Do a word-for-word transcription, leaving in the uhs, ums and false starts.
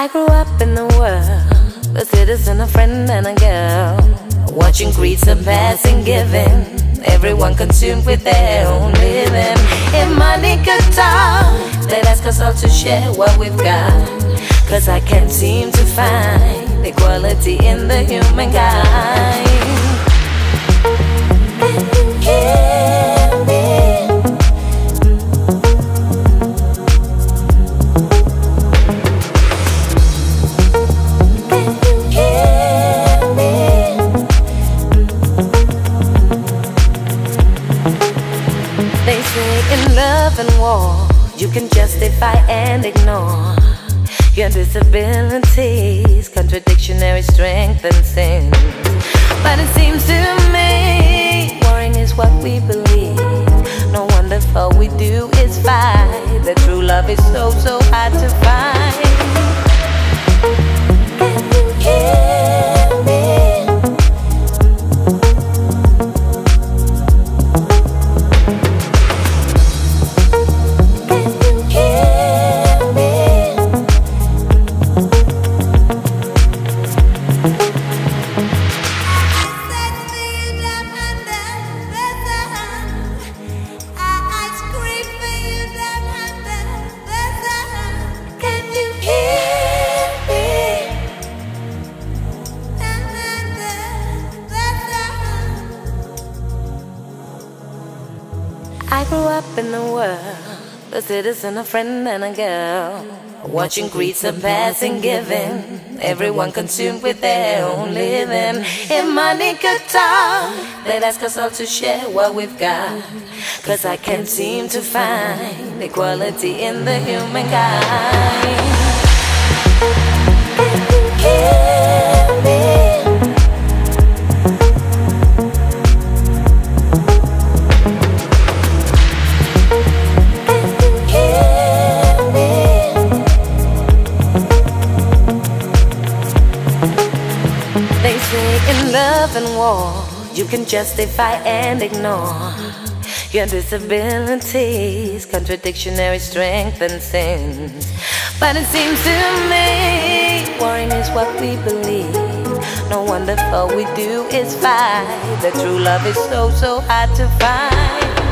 I grew up in the world, a citizen, a friend and a girl, watching creeds surpassing giving, everyone consumed with their own living. If money could talk, they'd ask us all to share what we've got, cause I can't seem to find equality in the humankind. Yeah. And war, you can justify and ignore your disabilities, contradictionary strength and sin. But it seems to me, warring is what we believe. No wonder all we do is fight. The true love is so, so hard to find. Yeah. I grew up in the world, a citizen, a friend and a girl, watching creed surpassing giving, everyone consumed with their own living. If money could talk, they'd ask us all to share what we've got, cause I can't seem to find equality in the humankind. Yeah. In love and war, you can justify and ignore your disabilities, contradictionary strength and sin. But it seems to me, warring is what we believe. No wonder all we do is fight. The true love is so, so hard to find.